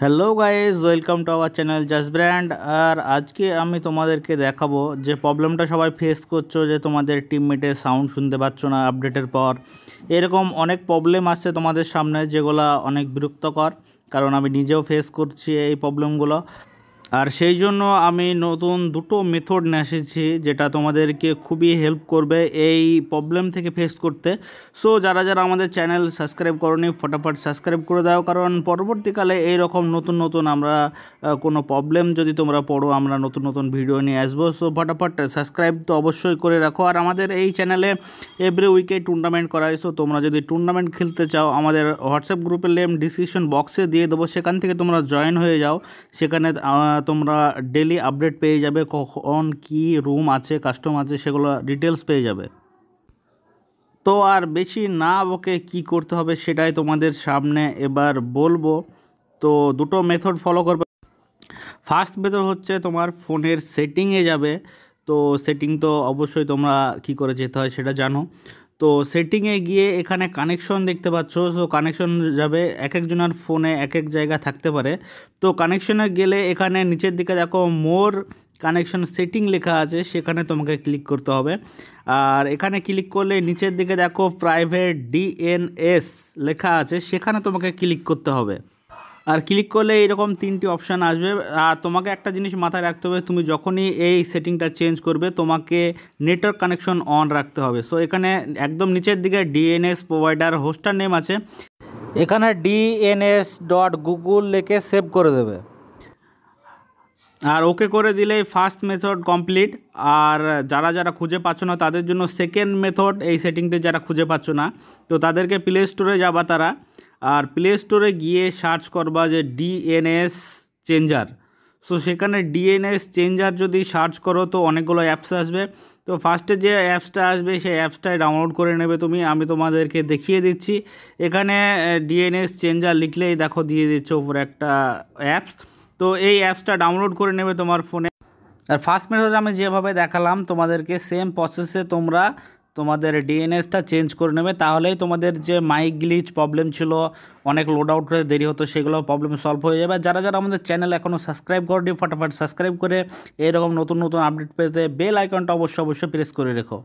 Hello guys welcome to our channel just brand. और आज के आमी तुम्हादेरके देखाबो जे प्रॉब्लेमटा सबाई फेस करछो जे तुम्हादेर टीममेटेर साउंड सुनते पाच्छो ना आपडेटेर पर। एरकम अनेक प्रॉब्लेम आछे तुम्हादेर सामने जेगुला अनेक बिरक्तकर, कारण आमी निजेओ फेस करछि एई प्रॉब्लेमगुलो। और सेई जोन्नो आमी नतुन दुटो मेथड निये एसेछि जेटा तुम्हादेरके खूबई हेल्प करबे एई प्रॉब्लेम थेके फेस करते। सो जारा जारा आमादेर चैनल सबसक्राइब करनी फटाफट सबसक्राइब करे दाओ, कारण परवर्तीकाले एई रकम नतुन नतुन आमरा कोनो प्रॉब्लेम जोदि तोमरा पड़ो आमरा नतुन नतुन भिडियो निये आसबो। सो फटाफट सबसक्राइब तो अवश्यई करे राखो। और आमादेर एई चैनेले एवरी उइके टूर्नामेंट करा हय, सो तोमरा जोदि टूर्नामेंट खेलते चाओ आमादेर व्हाट्सएप ग्रुपेर लिंक डिस्क्रिप्शन बक्से दिये देबो, सेखान थेके तोमरा जयेन हये जाओ। सेखाने তোমরা ডেইলি আপডেট পেয়ে যাবে, কখন কি রুম আছে কাস্টম আছে সেগুলো ডিটেইলস পেয়ে যাবে। তো আর বেশি না বকে কি করতে হবে সেটাই তোমাদের সামনে এবার বলবো। তো দুটো মেথড ফলো করবে। ফার্স্ট মেথড হচ্ছে তোমার ফোনের সেটিংয়ে যাবে। তো সেটিং তো অবশ্যই তোমরা কি করে যেতে হয় সেটা জানো। তো সেটিংয়ে গিয়ে এখানে কানেকশন দেখতে পাচ্ছ। সো কানেকশন যাবে, এক একজনের ফোনে এক এক জায়গা থাকতে পারে। তো কানেকশনে গেলে এখানে নিচের দিকে দেখো মোর কানেকশন সেটিং লেখা আছে, সেখানে তোমাকে ক্লিক করতে হবে। আর এখানে ক্লিক করলে নিচের দিকে দেখো প্রাইভেট ডিএনএস লেখা আছে, সেখানে তোমাকে ক্লিক করতে হবে। আর ক্লিক করলে এইরকম তিনটি অপশান আসবে। আর তোমাকে একটা জিনিস মাথায় রাখতে হবে, তুমি যখনই এই সেটিংটা চেঞ্জ করবে তোমাকে নেটওয়ার্ক কানেকশন অন রাখতে হবে। সো এখানে একদম নিচের দিকে ডিএনএস প্রোভাইডার হোস্টার নেম আছে, এখানে DNS.google লিখে সেভ করে দেবে। আর ওকে করে দিলেই ফার্স্ট মেথড কমপ্লিট। আর যারা যারা খুঁজে পাচ্ছ না তাদের জন্য সেকেন্ড মেথড, এই সেটিংটা যারা খুঁজে পাচ্ছ না তো তাদেরকে প্লে স্টোরে যাবা তারা। और प्ले स्टोरे गए सार्च करवा जे DNS चेंजार। सो सेखाने DNS चेंजार जो सार्च करो तो अनेकगुलो एप्स आसबे। तो फार्स्टे जे एप्सटा आसबे सेई एप्सटाई डाउनलोड करे नेबे तुमी। आमी तोमादेरके देखिए दिच्छी, एखाने DNS चेंजार लिखलेई देखो दिए दिच्छे ऊपर एकटा एप्स। तो एई एप्सटा डाउनलोड करे नेबे तोमार फोने। और फार्स्ट मेथड आमी जेभाबे देखालाम तोमादेरके सेम प्रसेसे तोमरा তোমাদের ডিএনএসটা চেঞ্জ করে নেবে, তাহলেই তোমাদের যে মাইক গ্লিচ প্রবলেম ছিল অনেক লোড আউট হতে দেরি হতো সেগুলো প্রবলেম সলভ হয়ে যাবে। যারা যারা আমাদের চ্যানেল এখনও সাবস্ক্রাইব করনি ফটাফট সাবস্ক্রাইব করে এরকম নতুন নতুন আপডেট পেতে বেল আইকনটা অবশ্যই প্রেস করে রেখো।